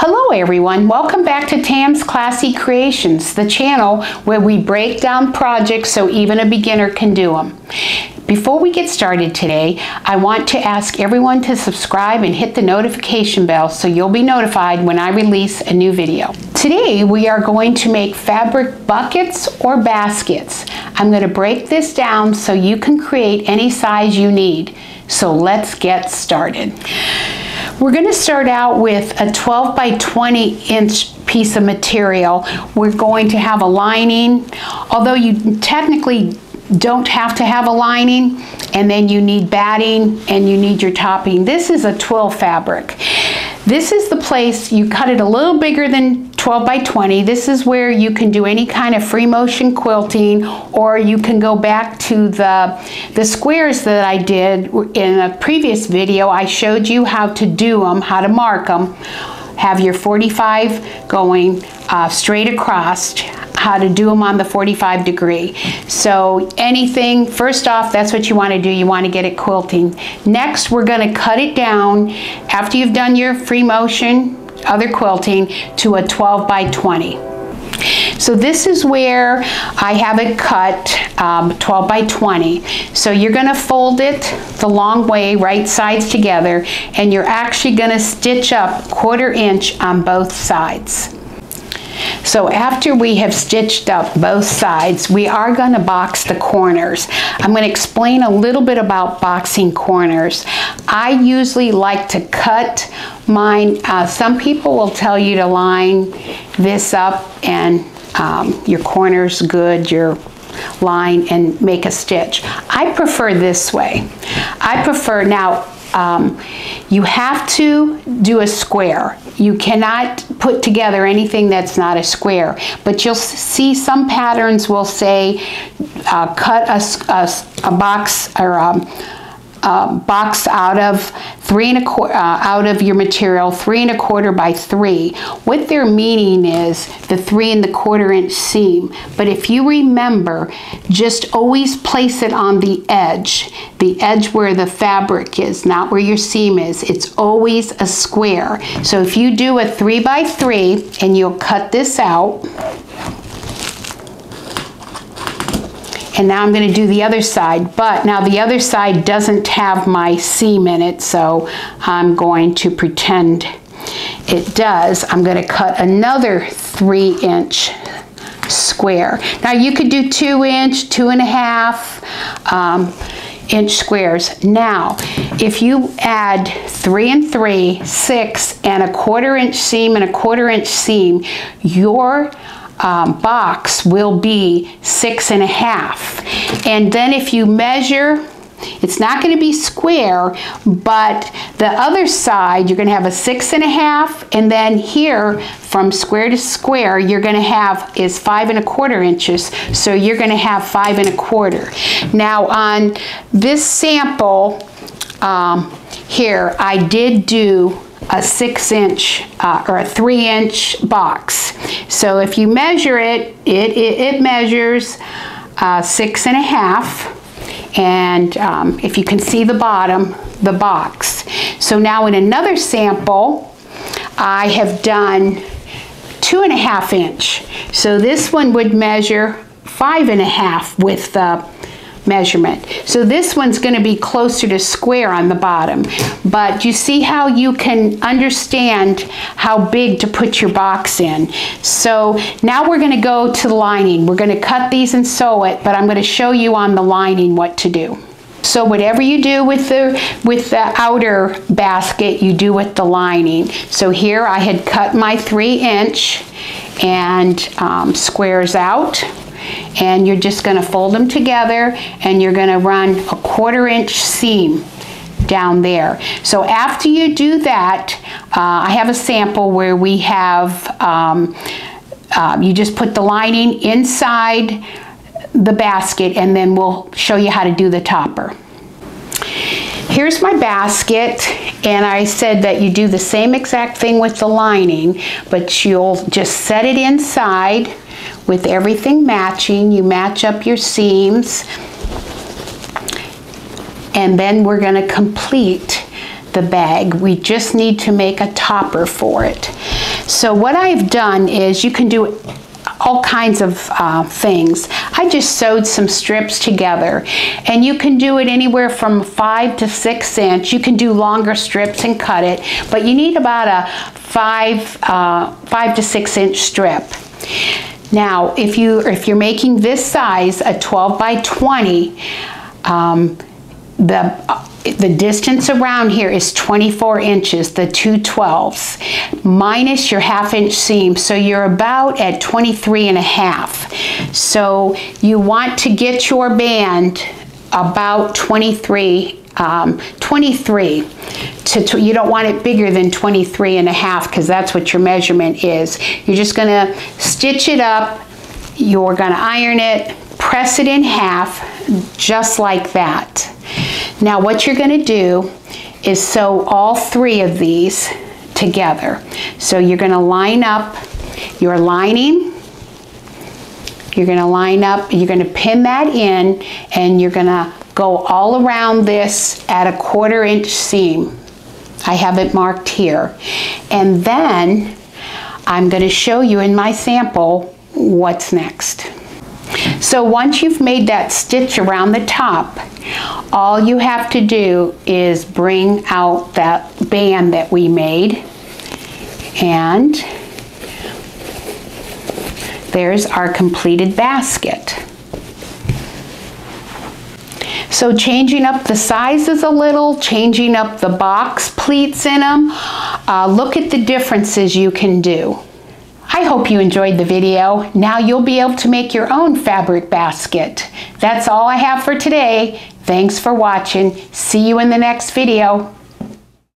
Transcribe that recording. Hello everyone, welcome back to Tam's Classy Creations, the channel where we break down projects so even a beginner can do them. Before we get started today, I want to ask everyone to subscribe and hit the notification bell so you'll be notified when I release a new video. Today we are going to make fabric buckets or baskets. I'm going to break this down so you can create any size you need. So let's get started. We're going to start out with a 12 by 20 inch piece of material. We're going to have a lining, although you technically don't have to have a lining, and then you need batting and you need your topping. This is a twill fabric. This is the place you cut it a little bigger than 12 by 20. This is where you can do any kind of free motion quilting, or you can go back to the squares that I did in a previous video. I showed you how to do them, how to mark them. Have your 45 going straight across, how to do them on the 45 degree. So anything, first off, that's what you want to do. You want to get it quilting. Next, we're going to cut it down after you've done your free motion, other quilting, to a 12 by 20. So this is where I have it cut 12 by 20. So you're going to fold it the long way, right sides together, and you're actually going to stitch up 1/4 inch on both sides. So after we have stitched up both sides, we are going to box the corners. I'm going to explain a little bit about boxing corners. I usually like to cut mine. Some people will tell you to line this up and your corner's good, your line, and make a stitch. I prefer this way. I prefer, now you have to do a square. You cannot put together anything that's not a square, but you'll see some patterns will say cut a box, or box out of 3 1/4 out of your material 3 1/4 by 3. What their meaning is the 3 1/4 inch seam. But if you remember, just always place it on the edge where the fabric is, not where your seam is. It's always a square. So if you do a 3 by 3, and you'll cut this out. And now I'm going to do the other side, but now the other side doesn't have my seam in it, so I'm going to pretend it does. I'm going to cut another 3 inch square. Now you could do 2 inch, 2 1/2 inch squares. Now if you add 3 and 3, 6 and a 1/4 inch seam and a 1/4 inch seam, your box will be 6 1/2. And then if you measure, it's not going to be square, but the other side, you're going to have a 6 1/2, and then here from square to square, you're going to have is 5 1/4 inches. So you're going to have 5 1/4. Now on this sample here, I did do a 6 inch or a 3 inch box. So if you measure it, it measures 6 1/2. And if you can see the bottom, the box. So now in another sample, I have done 2 1/2 inch. So this one would measure 5 1/2 with the measurement. So this one's going to be closer to square on the bottom, but you see how you can understand how big to put your box in. So now we're going to go to the lining. We're going to cut these and sew it, but I'm going to show you on the lining what to do. So whatever you do with the outer basket, you do with the lining. So here I had cut my 3 inch and squares out. And you're just going to fold them together, and you're going to run a 1/4 inch seam down there. So after you do that, I have a sample where we have you just put the lining inside the basket, and then we'll show you how to do the topper. Here's my basket, and I said that you do the same exact thing with the lining, but you'll just set it inside with everything matching. You match up your seams, and then we're going to complete the bag. We just need to make a topper for it. So what I've done is, you can do all kinds of things. I just sewed some strips together, and you can do it anywhere from 5 to 6 inch. You can do longer strips and cut it, but you need about a 5 to 6 inch strip. Now, if you're making this size, a 12 by 20, the distance around here is 24 inches, the 2/12 minus your 1/2 inch seam, so you're about at 23.5. So you want to get your band about 23. You don't want it bigger than 23.5 because that's what your measurement is. You're just going to stitch it up, you're going to iron it, press it in half just like that. Now what you're going to do is sew all three of these together. So you're going to line up your lining, you're going to line up, you're going to pin that in, and you're going to go all around this at a 1/4 inch seam. I have it marked here. And then I'm going to show you in my sample what's next. So once you've made that stitch around the top, all you have to do is bring out that band that we made, and there's our completed basket. So changing up the sizes a little, changing up the box pleats in them, look at the differences you can do. I hope you enjoyed the video. Now you'll be able to make your own fabric basket. That's all I have for today. Thanks for watching. See you in the next video.